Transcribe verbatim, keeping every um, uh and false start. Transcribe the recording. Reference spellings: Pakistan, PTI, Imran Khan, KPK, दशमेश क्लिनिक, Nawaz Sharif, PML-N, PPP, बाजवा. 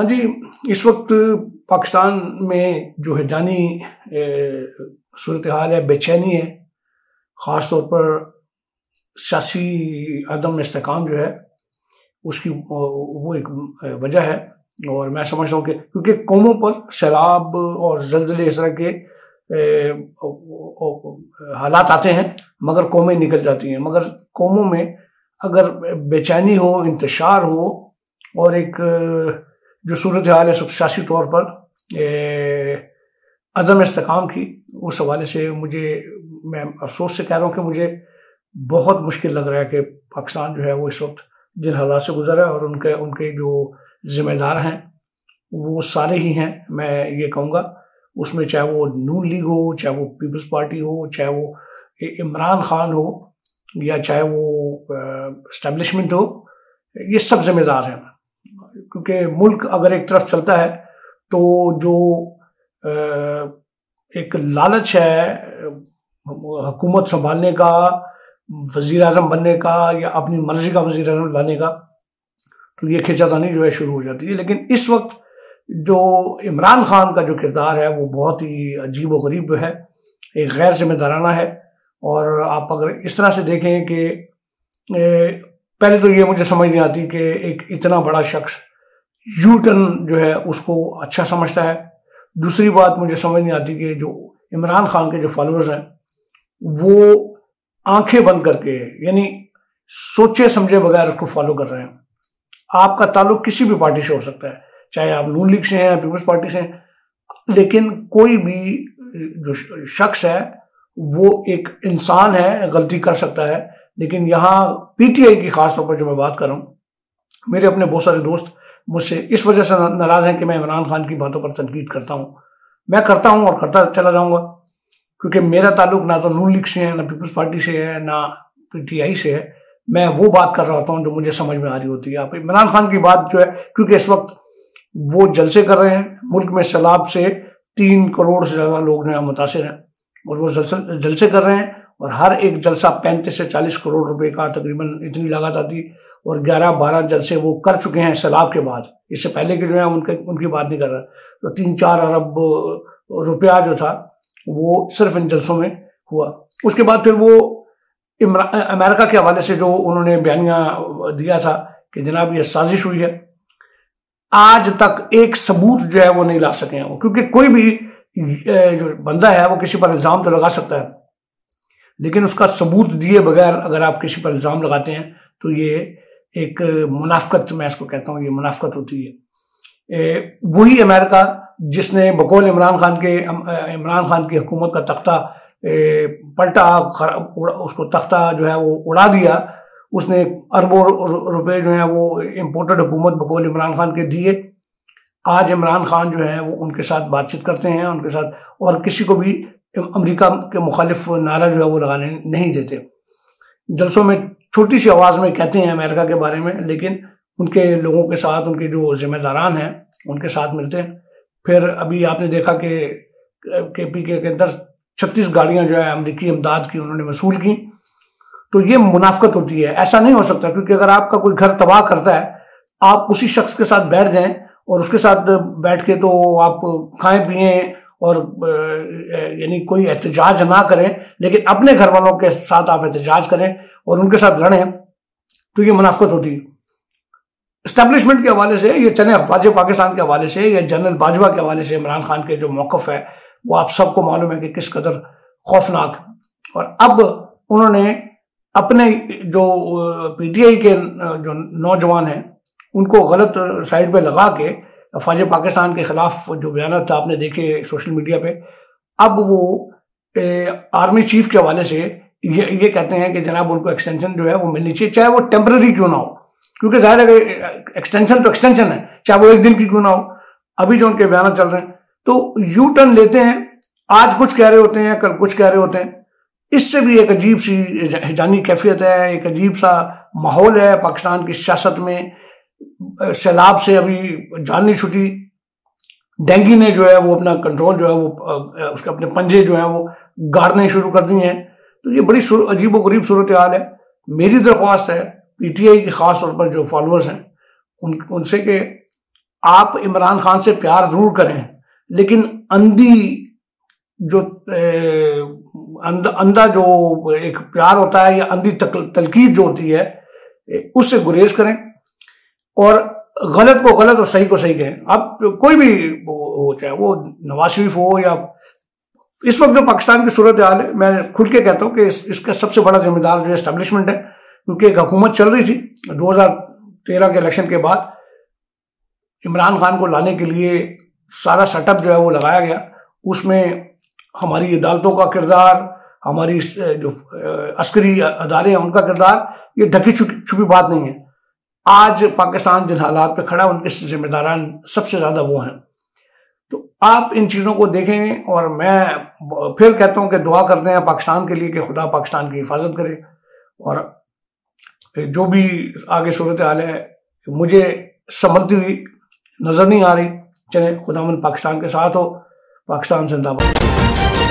हाँ जी, इस वक्त पाकिस्तान में जो है जानी सूरत हाल है, बेचैनी है, ख़ास तौर पर सियासी अदम इस्तेकाम जो है उसकी वो एक वजह है। और मैं समझता हूँ कि क्योंकि कौमों पर सैलाब और जल्जले इस तरह के हालात आते हैं मगर कौमें निकल जाती हैं, मगर कौमों में अगर बेचैनी हो, इंतशार हो और एक जो सूरत हाल है सियासी तौर पर ए, अदम इस्तेकाम की, उस हवाले से मुझे, मैं अफसोस से कह रहा हूँ कि मुझे बहुत मुश्किल लग रहा है कि पाकिस्तान जो है वो इस वक्त जिन हालात से गुजरा है और उनके उनके जो जिम्मेदार हैं वो सारे ही हैं, मैं ये कहूँगा। उसमें चाहे वो नून लीग हो, चाहे वो पीपल्स पार्टी हो, चाहे वो इमरान खान हो या चाहे वो इस्टेब्लिशमेंट हो, ये सब जिम्मेदार हैं। क्योंकि मुल्क अगर एक तरफ चलता है तो जो एक लालच है हुकूमत संभालने का, वज़ीर आज़म बनने का या अपनी मर्ज़ी का वज़ीर आज़म लाने का, तो ये खिंचातानी जो है शुरू हो जाती है। लेकिन इस वक्त जो इमरान खान का जो किरदार है वो बहुत ही अजीब व गरीब है, एक गैर जिम्मेदाराना है। और आप अगर इस तरह से देखें कि पहले तो ये मुझे समझ नहीं आती कि एक इतना बड़ा शख्स यू टर्न जो है उसको अच्छा समझता है। दूसरी बात मुझे समझ नहीं आती कि जो इमरान खान के जो फॉलोअर्स हैं वो आंखें बंद करके यानी सोचे समझे बगैर उसको फॉलो कर रहे हैं। आपका ताल्लुक किसी भी पार्टी से हो सकता है, चाहे आप नून लीग से हैं या पीपल्स पार्टी से हैं, लेकिन कोई भी जो शख्स है वो एक इंसान है, गलती कर सकता है। लेकिन यहाँ पीटीआई की खास तौर पर जो मैं बात कर रहा हूँ, मेरे अपने बहुत सारे दोस्त मुझसे इस वजह से नाराज़ हैं कि मैं इमरान खान की बातों पर तनकीद करता हूँ। मैं करता हूँ और करता चला जाऊँगा क्योंकि मेरा ताल्लुक ना तो नून लीग से है, ना पीपल्स पार्टी से है, ना पीटीआई से है। मैं वो बात कर रहा होता हूँ जो मुझे समझ में आ रही होती है। आप इमरान खान की बात जो है, क्योंकि इस वक्त वो जलसे कर रहे हैं, मुल्क में सैलाब से तीन करोड़ से ज़्यादा लोग जो है मुतासर हैं और वो जलसे जलसे कर रहे हैं और हर एक जलसा पैंतीस से चालीस करोड़ रुपए का तकरीबन इतनी लागत आती और ग्यारह बारह जलसे वो कर चुके हैं सैलाब के बाद। इससे पहले कि जो है उनके उनकी बात नहीं कर रहा, तो तीन चार अरब रुपया जो था वो सिर्फ इन जलसों में हुआ। उसके बाद फिर वो अमेरिका के हवाले से जो उन्होंने बयानिया दिया था कि जनाब ये साजिश हुई है, आज तक एक सबूत जो है वो नहीं ला सके हैं। क्योंकि कोई भी जो बंदा है वो किसी पर इल्ज़ाम तो लगा सकता है, लेकिन उसका सबूत दिए बगैर अगर आप किसी पर इल्ज़ाम लगाते हैं तो ये एक मुनाफकत, मैं इसको कहता हूँ, ये मुनाफकत होती है। वही अमेरिका जिसने बकौल इमरान खान के इमरान खान की हुकूमत का तख्ता पलटा, उसको तख्ता जो है वो उड़ा दिया, उसने अरबों रुपए जो है वो इम्पोर्टेड हुकूमत बकौल इमरान खान के दिए। आज इमरान खान जो है वो उनके साथ बातचीत करते हैं, उनके साथ, और किसी को भी अमेरिका के मुखालिफ नारा जो है वो लगाने नहीं देते। जलसों में छोटी सी आवाज़ में कहते हैं अमेरिका के बारे में, लेकिन उनके लोगों के साथ, उनके जो जिम्मेदारान हैं उनके साथ मिलते हैं। फिर अभी आपने देखा कि केपीके के अंदर छत्तीस गाड़ियां जो है अमेरिकी इमदाद की उन्होंने वसूल की। तो ये मुनाफकत होती है, ऐसा नहीं हो सकता। क्योंकि अगर आपका कोई घर तबाह करता है, आप उसी शख्स के साथ बैठ जाएं और उसके साथ बैठ के तो आप खाएं पिए और यानी कोई एहतजाज ना करें, लेकिन अपने घर वालों के साथ आप एहतजाज करें और उनके साथ लड़ें, तो ये मुनाफकत होती है। इस्टेब्लिशमेंट के हवाले से, ये चने अफवाजे पाकिस्तान के हवाले से या जनरल बाजवा के हवाले से इमरान खान के जो मौक़िफ है वो आप सबको मालूम है कि किस कदर खौफनाक है। और अब उन्होंने अपने जो पीटीआई के जो नौजवान हैं उनको गलत साइड पे लगा के फौज पाकिस्तान के खिलाफ जो बयान था, आपने देखे सोशल मीडिया पे, अब वो ए, आर्मी चीफ के हवाले से ये ये कहते हैं कि जनाब उनको एक्सटेंशन जो है वो मिलनी चाहिए, चाहे वो टेम्परेरी क्यों ना हो। क्योंकि जाहिर है एक्सटेंशन तो एक्सटेंशन है, चाहे वो एक दिन की क्यों ना हो। अभी जो उनके बयान चल रहे हैं तो यू टर्न लेते हैं, आज कुछ कह रहे होते हैं, कल कुछ कह रहे होते हैं। इससे भी एक अजीब सी हिजानी कैफियत है, एक अजीब सा माहौल है पाकिस्तान की सियासत में। सैलाब से अभी जान नहीं छुटी, डेंगू ने जो है वो अपना कंट्रोल जो है वो उसके अपने पंजे जो है वो गाड़ने शुरू कर दिए हैं। तो ये बड़ी अजीब व गरीब सूरत हाल है। मेरी दरख्वास्त है पीटीआई के ख़ास तौर पर जो फॉलोअर्स हैं उन उनसे कि आप इमरान खान से प्यार जरूर करें, लेकिन अंधी जो अंधा जो एक प्यार होता है या अंधी तलकीद जो होती है उससे गुरेज करें और गलत को गलत और सही को सही कहें। आप कोई भी हो, चाहे वो नवाज शरीफ हो या इस वक्त जो पाकिस्तान की सूरत हाल है, मैं खुद के कहता हूँ कि इस, इसका सबसे बड़ा जिम्मेदार जो एस्टेब्लिशमेंट है, क्योंकि एक हुकूमत चल रही थी दो हजार तेरह के इलेक्शन के बाद, इमरान खान को लाने के लिए सारा सेटअप जो है वो लगाया गया। उसमें हमारी अदालतों का किरदार, हमारी जो अस्करी अदारे हैं उनका किरदार, ये ढकी छुपी बात नहीं है। आज पाकिस्तान जिन हालात पे खड़ा है उनके जिम्मेदारान सबसे ज़्यादा वो हैं। तो आप इन चीज़ों को देखें और मैं फिर कहता हूँ कि दुआ करते हैं पाकिस्तान के लिए कि खुदा पाकिस्तान की हिफाजत करे और जो भी आगे सूरत हाल है मुझे संभलती हुई नज़र नहीं आ रही। चले, खुदावंद पाकिस्तान के साथ हो। पाकिस्तान जिंदाबाद।